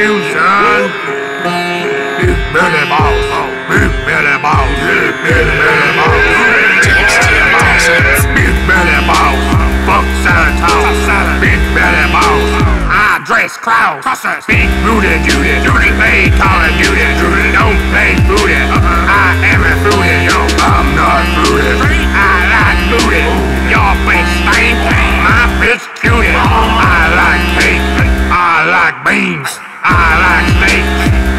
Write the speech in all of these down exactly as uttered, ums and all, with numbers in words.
Fusion. Big Belly Boss. Big Belly Boss. Big Belly Boss. Big Belly Boss. Fuck salad toss. Big Belly Boss. I dress clowns. Cussers. Big booty duty. Duty play Call of Duty. Don't play booty. I am a booty. Yo, I'm not booty. I like booty. Your face stink. My bitch cutie. I like cake. I like beans. I like steak.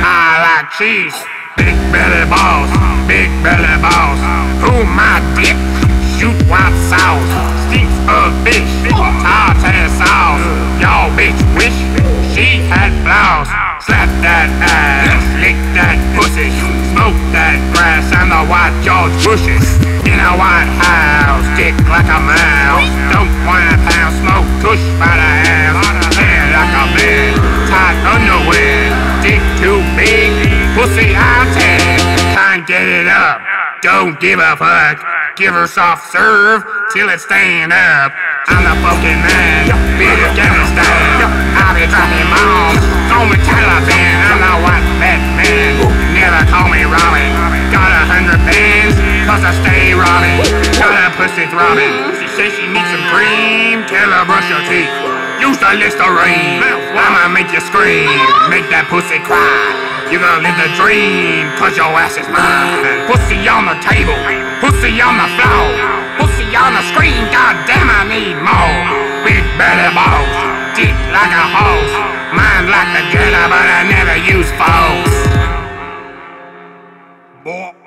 I like cheese. Big Belly Boss. Big Belly Boss. Who my dick? Shoot white sauce. Stinks of bitch. Tartar sauce. Y'all bitch wish she had flaws. Slap that ass. Lick that pussy. Smoke that grass. I'm the white George Bushes. In a white house. Dick like a mouse. Don't want pound. Smoke push by the ass. Hair like a bed. Tight underwear. Dick too big. Pussy out there. Time get it up. Don't give a fuck. Give her soft serve till it stand up. I'm the fucking man. Big Belly style. I'll be dropping bombs. Call me Taliban. I'm the white Batman. Never call me Robin. Got a hundred bands. Cause I stay robbing. Got a pussy throbbing. She says she needs some cream. Tell her brush your teeth. Use the Listerine. I'ma make you scream. Make that pussy cry. You gonna live the dream, cause your ass is mine. Pussy on the table, pussy on the floor, pussy on the screen, goddamn I need more. Big Belly Boss, dick like a horse, mine like a girl, but I never use force. Boy.